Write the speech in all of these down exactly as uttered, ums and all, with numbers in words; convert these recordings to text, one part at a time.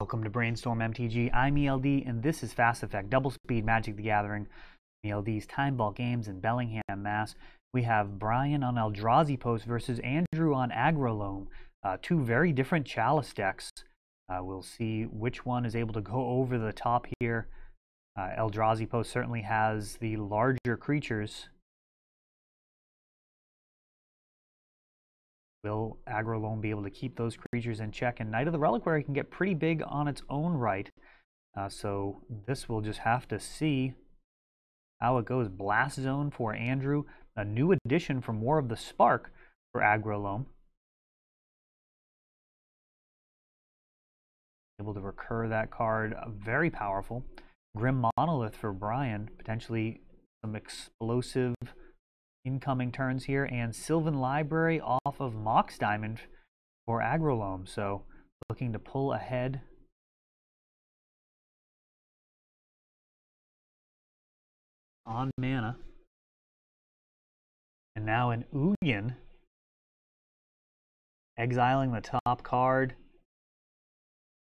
Welcome to Brainstorm M T G, I'm E L D, and this is Fast Effect Double Speed Magic the Gathering. E L D's Time Ball Games in Bellingham, Mass. We have Brian on Eldrazi Post versus Andrew on Aggro Loam. Uh, two very different Chalice decks. Uh, we'll see which one is able to go over the top here. Uh, Eldrazi Post certainly has the larger creatures. Will Aggro Loam be able to keep those creatures in check? And Knight of the Reliquary can get pretty big on its own right. Uh, so this we'll just have to see how it goes. Blast Zone for Andrew. A new addition from War of the Spark for Aggro Loam. Able to recur that card. Very powerful. Grim Monolith for Brian. Potentially some explosive incoming turns here, and Sylvan Library off of Mox Diamond for Aggro Loam, so looking to pull ahead. On mana. And now an Ugin. Exiling the top card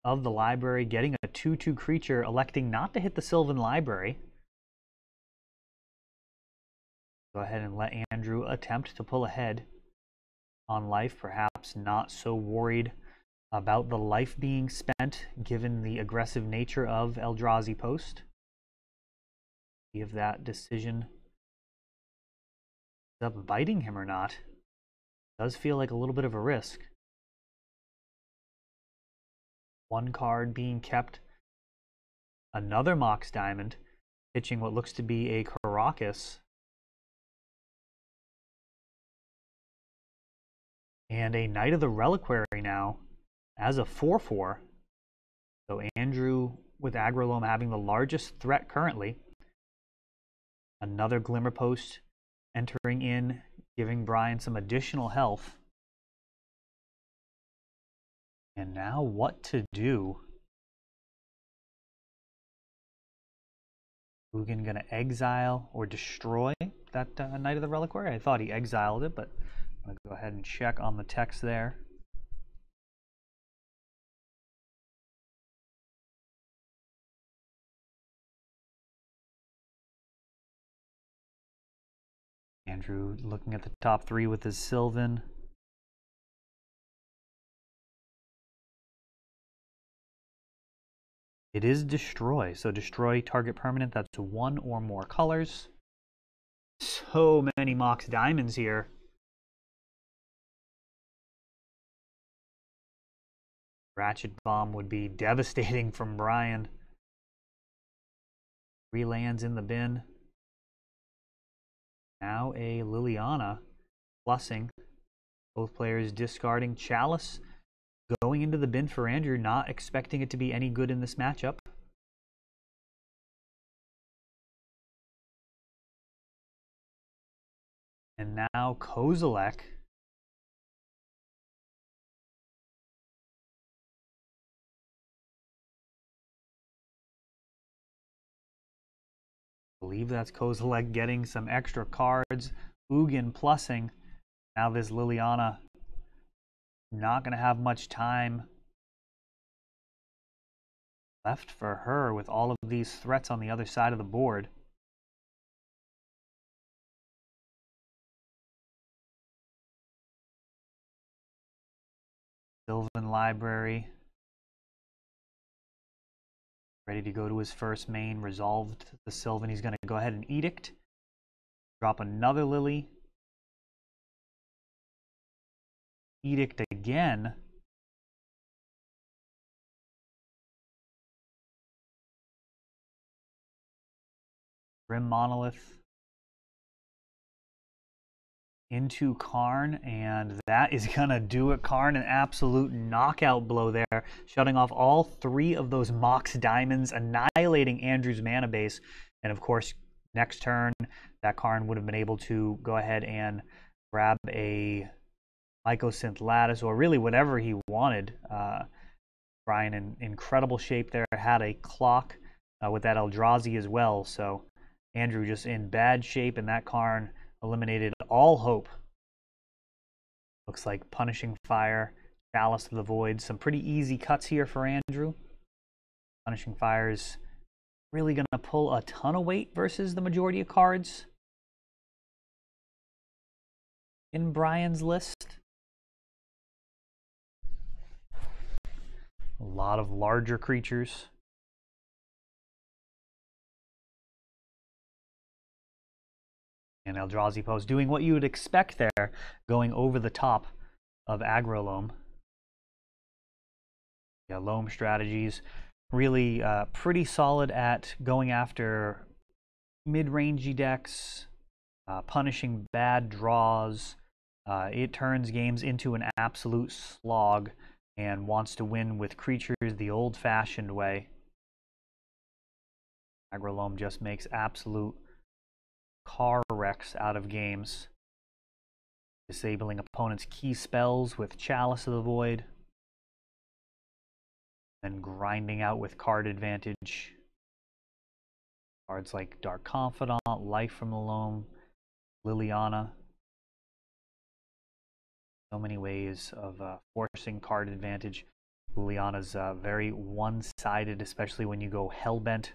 of the library, getting a two two creature, electing not to hit the Sylvan Library. Go ahead and let Andrew attempt to pull ahead on life, perhaps not so worried about the life being spent given the aggressive nature of Eldrazi Post. See if that decision ends up biting him or not. It does feel like a little bit of a risk. One card being kept, another Mox Diamond, pitching what looks to be a Caracas. And a Knight of the Reliquary now as a four four. So Andrew with Aggro Loam having the largest threat currently. Another Glimmerpost entering in, giving Brian some additional health. And now what to do. Ugin going to exile or destroy that uh, Knight of the Reliquary? I thought he exiled it, but I'll go ahead and check on the text there. Andrew looking at the top three with his Sylvan. It is destroy, so destroy target permanent. That's one or more colors. So many Mox Diamonds here. Ratchet Bomb would be devastating from Brian. Three lands in the bin. Now a Liliana plussing. Both players discarding Chalice. Going into the bin for Andrew, not expecting it to be any good in this matchup. And now Kozilek. I believe that's Kozilek getting some extra cards. Ugin plussing. Now this Liliana not going to have much time left for her with all of these threats on the other side of the board. Sylvan Library. Ready to go to his first main, resolved the Sylvan. He's going to go ahead and Edict. Drop another Lily. Edict again. Grim Monolith. Into Karn, and that is gonna do it. Karn, an absolute knockout blow there, shutting off all three of those Mox Diamonds, annihilating Andrew's mana base. And of course, next turn, that Karn would have been able to go ahead and grab a Mycosynth Lattice, or really whatever he wanted. Uh, Brian in incredible shape there, had a clock uh, with that Eldrazi as well. So Andrew just in bad shape, and that Karn eliminated all hope. Looks like Punishing Fire, Chalice of the Void. Some pretty easy cuts here for Andrew. Punishing Fire's really going to pull a ton of weight versus the majority of cards in Brian's list. A lot of larger creatures. And Eldrazi Post doing what you would expect there, going over the top of Aggro Loam. Yeah, Loam strategies really uh, pretty solid at going after mid-rangey decks, uh, punishing bad draws. Uh, it turns games into an absolute slog and wants to win with creatures the old-fashioned way. Aggro Loam just makes absolute car wrecks out of games, disabling opponents' key spells with Chalice of the Void, and grinding out with card advantage. Cards like Dark Confidant, Life from the Loam, Liliana. So many ways of uh, forcing card advantage. Liliana's uh, very one-sided, especially when you go hellbent.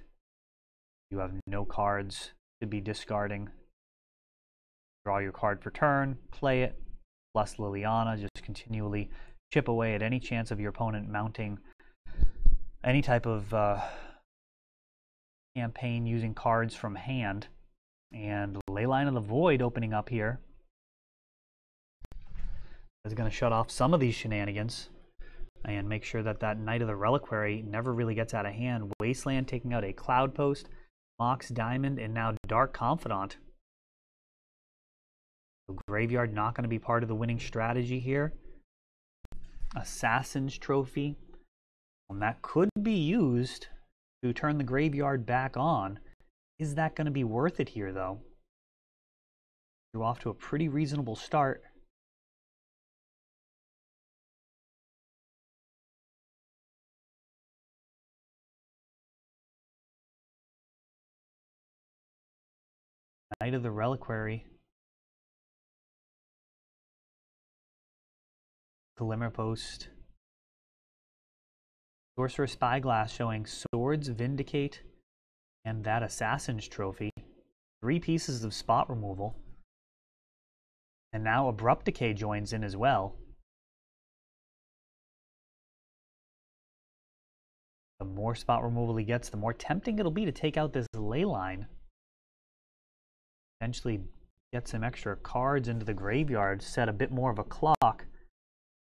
You have no cards to be discarding. Draw your card per turn, play it, plus Liliana, just continually chip away at any chance of your opponent mounting any type of uh, campaign using cards from hand. And Leyline of the Void opening up here is going to shut off some of these shenanigans and make sure that that Knight of the Reliquary never really gets out of hand. Wasteland taking out a Cloud Post, Mox Diamond, and now Dark Confidant. So Graveyard not going to be part of the winning strategy here. Assassin's Trophy. And that could be used to turn the graveyard back on. Is that going to be worth it here, though? You're off to a pretty reasonable start. Knight of the Reliquary. Glimmerpost. Sorcerer Spyglass showing Swords, Vindicate, and that Assassin's Trophy. Three pieces of spot removal. And now Abrupt Decay joins in as well. The more spot removal he gets, the more tempting it'll be to take out this ley line. Potentially get some extra cards into the graveyard, set a bit more of a clock.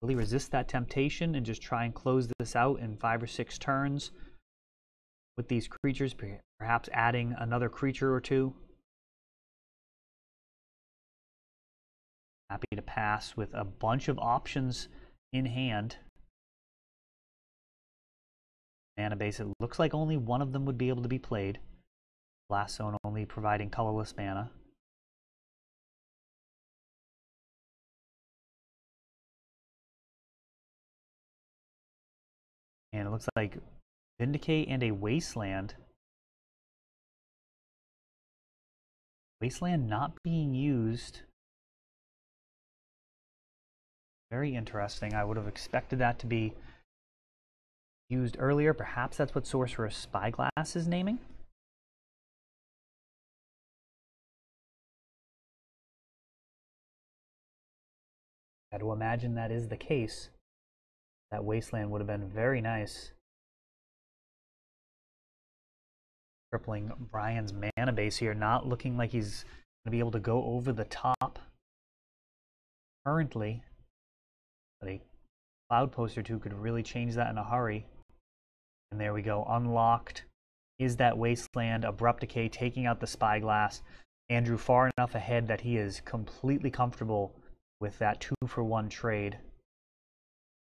Really resist that temptation and just try and close this out in five or six turns with these creatures, perhaps adding another creature or two. Happy to pass with a bunch of options in hand. Mana base, it looks like only one of them would be able to be played. Blast Zone only providing colorless mana. And it looks like Vindicate and a Wasteland. Wasteland not being used. Very interesting. I would have expected that to be used earlier. Perhaps that's what Sorcerer Spyglass is naming. I had to imagine that is the case. That Wasteland would have been very nice. Crippling Brian's mana base here, not looking like he's going to be able to go over the top currently. But a Cloud Post or two could really change that in a hurry. And there we go, unlocked is that Wasteland. Abrupt Decay taking out the Spyglass. Andrew far enough ahead that he is completely comfortable with that two-for-one trade,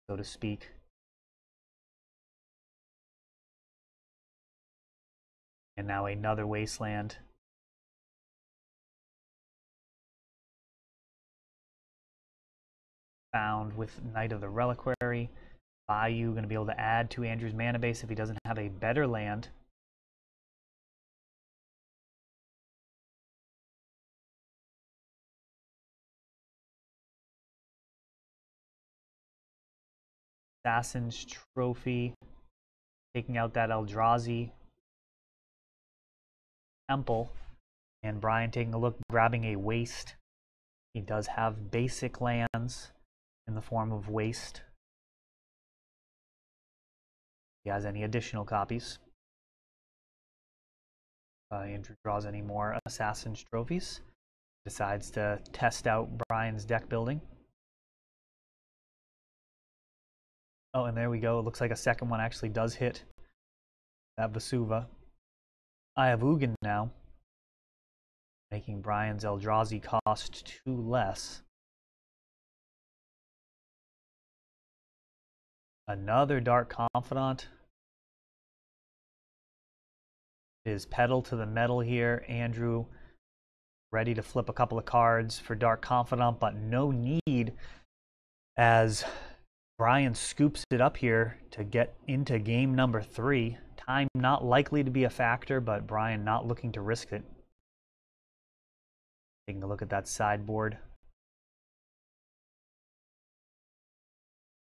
so to speak. And now another Wasteland. Found with Knight of the Reliquary. Bayou going to be able to add to Andrew's mana base if he doesn't have a better land. Assassin's Trophy taking out that Eldrazi Temple, and Brian taking a look, grabbing a Waste. He does have basic lands in the form of Waste. He has any additional copies. Uh, Andrew draws any more Assassin's Trophies. Decides to test out Brian's deck building. Oh, and there we go. It looks like a second one actually does hit that Vesuvia. I have Ugin now, making Brian's Eldrazi cost two less. Another Dark Confidant. Is pedal to the metal here. Andrew ready to flip a couple of cards for Dark Confidant, but no need as Brian scoops it up here to get into game number three. Time not likely to be a factor, but Brian not looking to risk it. Taking a look at that sideboard.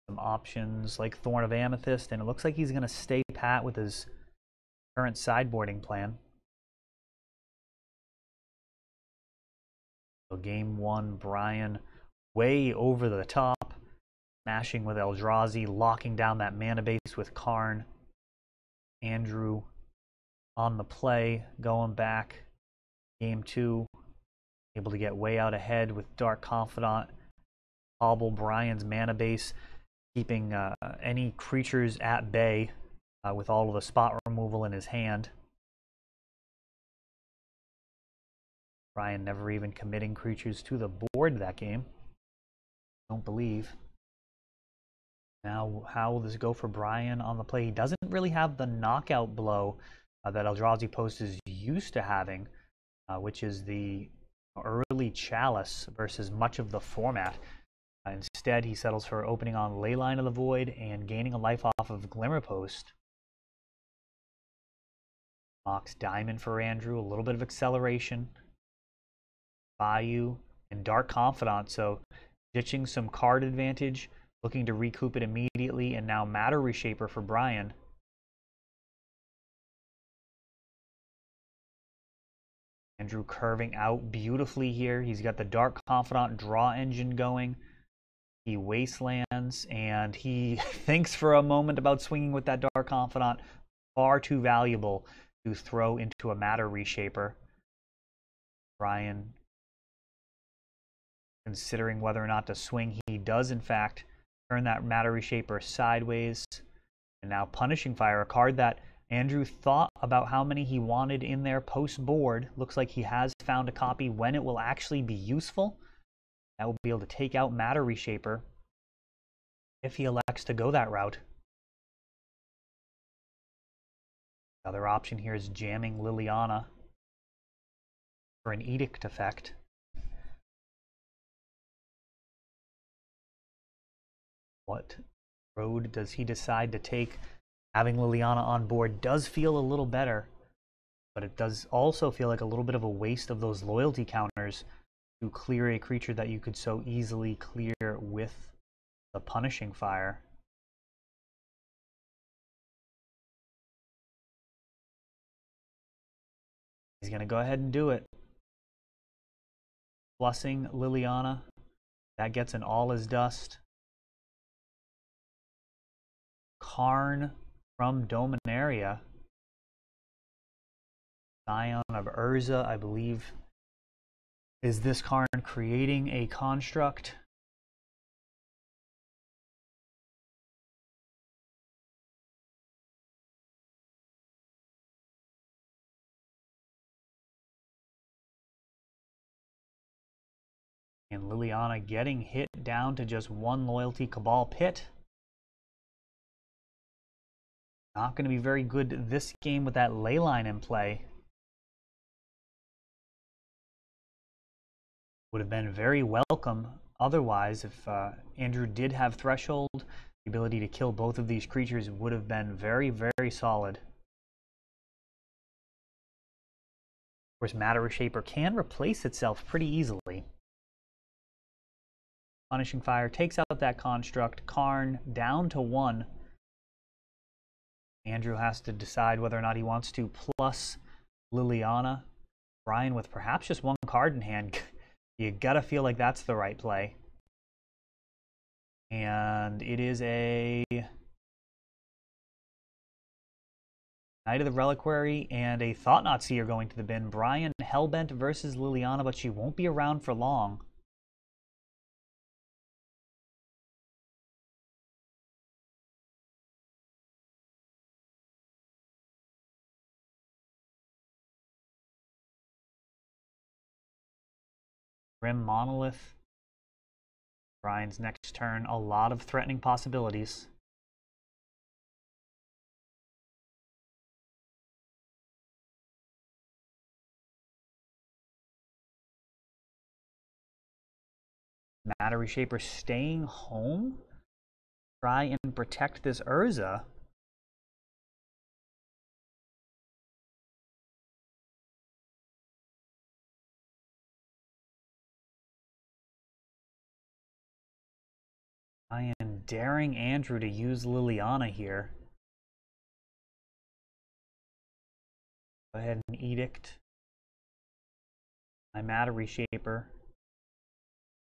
Some options like Thorn of Amethyst, and it looks like he's going to stay pat with his current sideboarding plan. So game one, Brian way over the top, smashing with Eldrazi, locking down that mana base with Karn. Andrew on the play, going back. Game two, able to get way out ahead with Dark Confidant. Hobble Brian's mana base, keeping uh, any creatures at bay uh, with all of the spot removal in his hand. Brian never even committing creatures to the board that game. Don't believe. Now, how will this go for Brian on the play? He doesn't really have the knockout blow uh, that Eldrazi Post is used to having, uh, which is the early Chalice versus much of the format. Uh, instead, he settles for opening on Leyline of the Void and gaining a life off of Glimmerpost. Mox Diamond for Andrew, a little bit of acceleration. Bayou and Dark Confidant, so ditching some card advantage, looking to recoup it immediately, and now Matter Reshaper for Brian. Andrew curving out beautifully here. He's got the Dark Confidant draw engine going. He wastelands, and he thinks for a moment about swinging with that Dark Confidant. Far too valuable to throw into a Matter Reshaper. Brian considering whether or not to swing. He does, in fact, turn that Matter Reshaper sideways. And now Punishing Fire, a card that Andrew thought about how many he wanted in there post-board. Looks like he has found a copy when it will actually be useful. That will be able to take out Matter Reshaper if he elects to go that route. The other option here is jamming Liliana for an Edict effect. What road does he decide to take? Having Liliana on board does feel a little better, but it does also feel like a little bit of a waste of those loyalty counters to clear a creature that you could so easily clear with the Punishing Fire. He's going to go ahead and do it. Flushing Liliana. That gets an All is Dust. Karn from Dominaria. Scion of Urza, I believe. Is this Karn creating a construct? And Liliana getting hit down to just one loyalty, Cabal Pit. Not going to be very good this game with that ley line in play. Would have been very welcome otherwise if uh, Andrew did have Threshold. The ability to kill both of these creatures would have been very, very solid. Of course, Matter Reshaper can replace itself pretty easily. Punishing Fire takes out that construct. Karn down to one. Andrew has to decide whether or not he wants to plus Liliana. Brian with perhaps just one card in hand. You gotta feel like that's the right play. And it is a Knight of the Reliquary and a Thought Knot Seer going to the bin. Brian hellbent versus Liliana, but she won't be around for long. Grim Monolith. Brian's next turn, a lot of threatening possibilities. Matter Reshaper staying home. Try and protect this Urza. I am daring Andrew to use Liliana here. Go ahead and Edict. I'm at a Reshaper.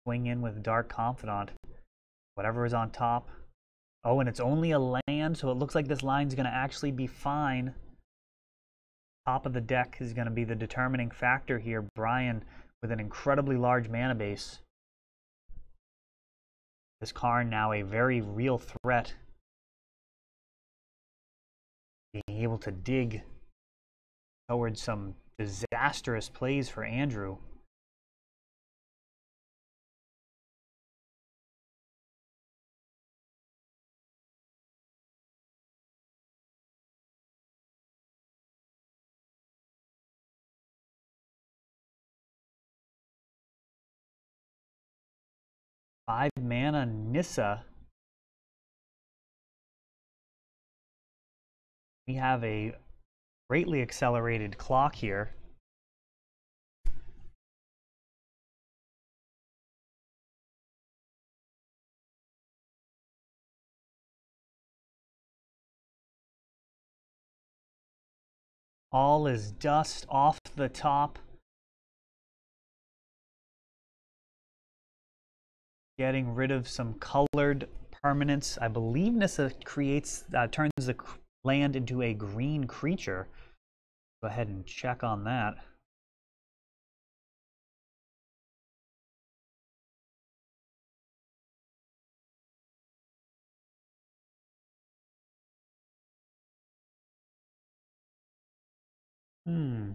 Swing in with Dark Confidant. Whatever is on top. Oh, and it's only a land, so it looks like this line's going to actually be fine. Top of the deck is going to be the determining factor here. Brian with an incredibly large mana base. This Karn now a very real threat. Being able to dig towards some disastrous plays for Andrew. Five mana Nissa. We have a greatly accelerated clock here. All is Dust off the top. Getting rid of some colored permanents. I believe Nissa creates, uh, turns the land into a green creature. Go ahead and check on that. Hmm.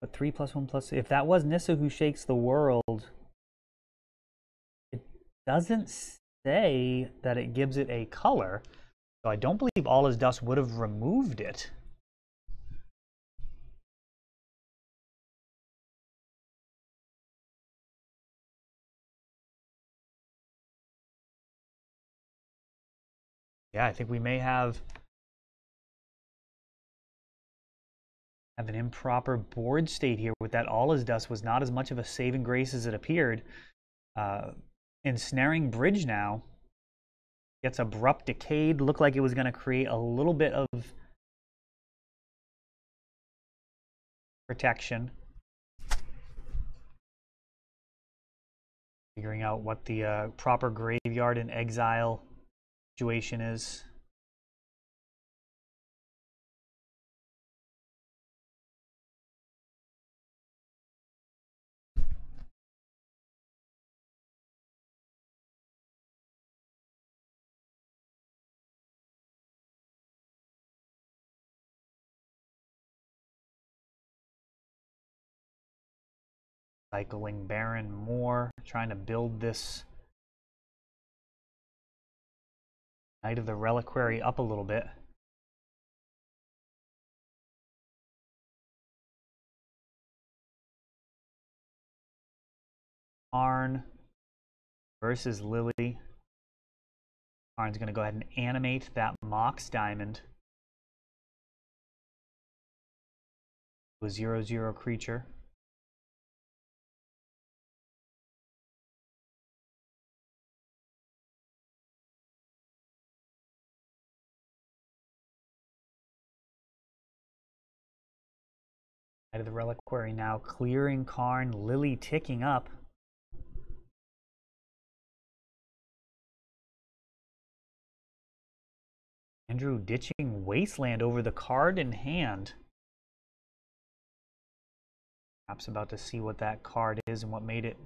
But three plus one plus. If that was Nissa who shakes the world. Doesn't say that it gives it a color, so I don't believe All Is Dust would have removed it. Yeah, I think we may have have an improper board state here with that. All Is Dust was not as much of a saving grace as it appeared. Uh, Ensnaring Bridge now gets Abrupt Decayed. Looked like it was going to create a little bit of protection. Figuring out what the uh, proper graveyard and exile situation is. Cycling Baron more, trying to build this Knight of the Reliquary up a little bit. Karn versus Lily. Karn's going to go ahead and animate that Mox Diamond. A zero zero creature. Knight of the Reliquary now clearing Karn, Lily ticking up. Andrew ditching Wasteland over the card in hand. Perhaps about to see what that card is and what made it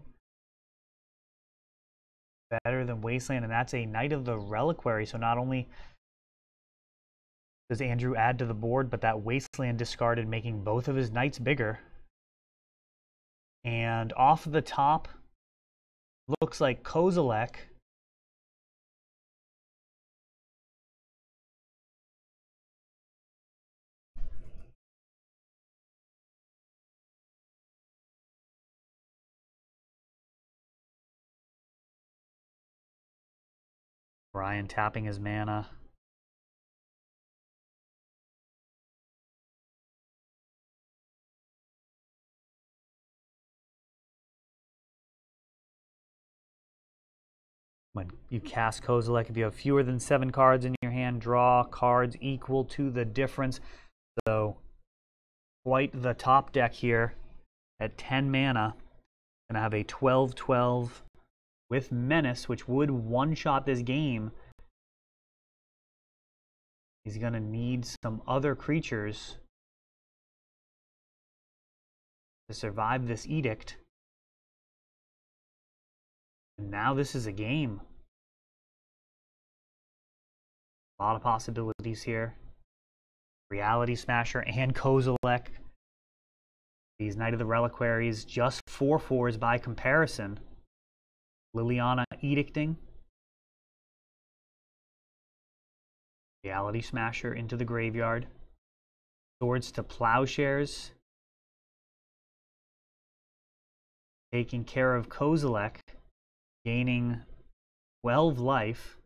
better than Wasteland, and that's a Knight of the Reliquary. So not only does Andrew add to the board, but that Wasteland discarded, making both of his knights bigger. And off the top, looks like Kozilek Brian tapping his mana. When you cast Kozilek, if you have fewer than seven cards in your hand, draw cards equal to the difference. So quite the top deck here at ten mana. Gonna have a twelve twelve with Menace, which would one-shot this game. He's gonna need some other creatures to survive this edict. And now this is a game. A lot of possibilities here. Reality Smasher and Kozilek. These Knight of the Reliquaries, just four fours by comparison. Liliana edicting. Reality Smasher into the graveyard. Swords to Plowshares. Taking care of Kozilek, gaining twelve life.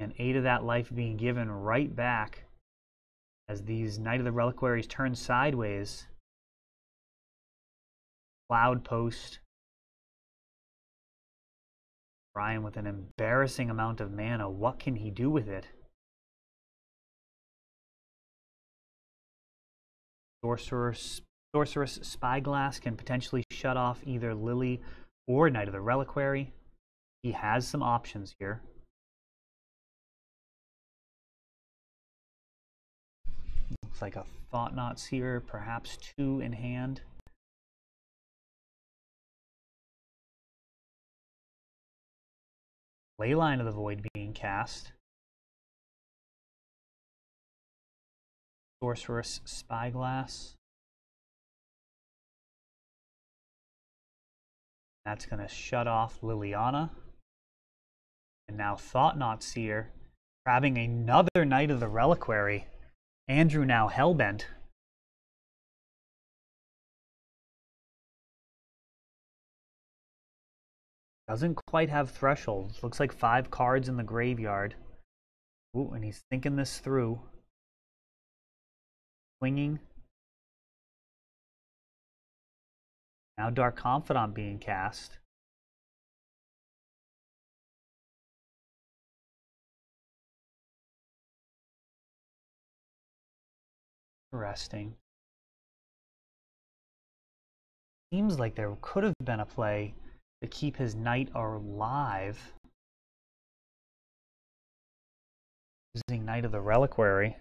And eight of that life being given right back as these Knight of the Reliquaries turn sideways. Cloud Post. Brian with an embarrassing amount of mana. What can he do with it? Sorcerer, Sorcerer Spyglass can potentially shut off either Lily or Knight of the Reliquary. He has some options here. Looks like a Thought Knot Seer, perhaps two in hand. Leyline of the Void being cast. Sorceress Spyglass. That's going to shut off Liliana. And now Thought Knot Seer grabbing another Knight of the Reliquary. Andrew now hellbent. Doesn't quite have thresholds. Looks like five cards in the graveyard. Ooh, and he's thinking this through. Swinging. Now Dark Confidant being cast. Interesting. Seems like there could have been a play to keep his knight alive, using Knight of the Reliquary.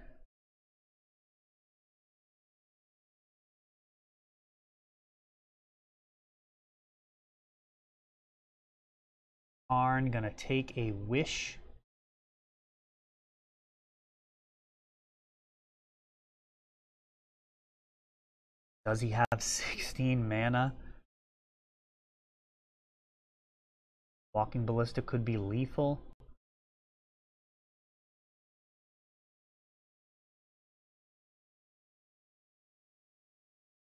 Karn gonna take a wish. Does he have sixteen mana? Walking Ballista could be lethal.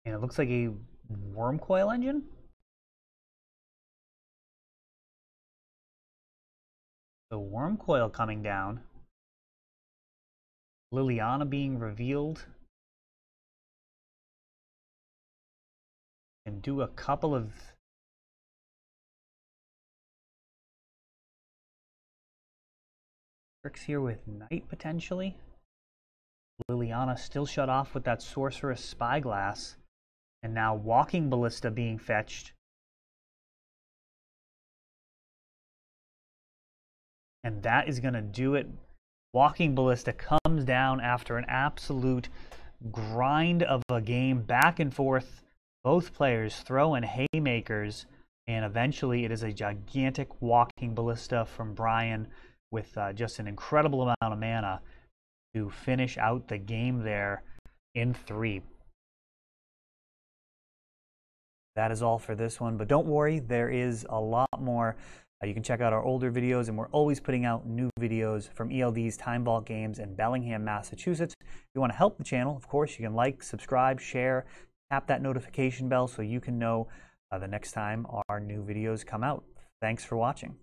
And it looks like a worm coil engine. The worm coil coming down. Liliana being revealed. And do a couple of tricks here with knight potentially. Liliana still shut off with that Sorcerer Spyglass. And now Walking Ballista being fetched. And that is going to do it. Walking Ballista comes down after an absolute grind of a game, back and forth. Both players throw in haymakers, and eventually it is a gigantic Walking Ballista from Brian with uh, just an incredible amount of mana to finish out the game there in three. That is all for this one, but don't worry, there is a lot more. Uh, you can check out our older videos, and we're always putting out new videos from E L D's Time Vault Games in Bellingham, Massachusetts. If you want to help the channel, of course, you can like, subscribe, share, tap that notification bell so you can know uh, the next time our new videos come out. Thanks for watching.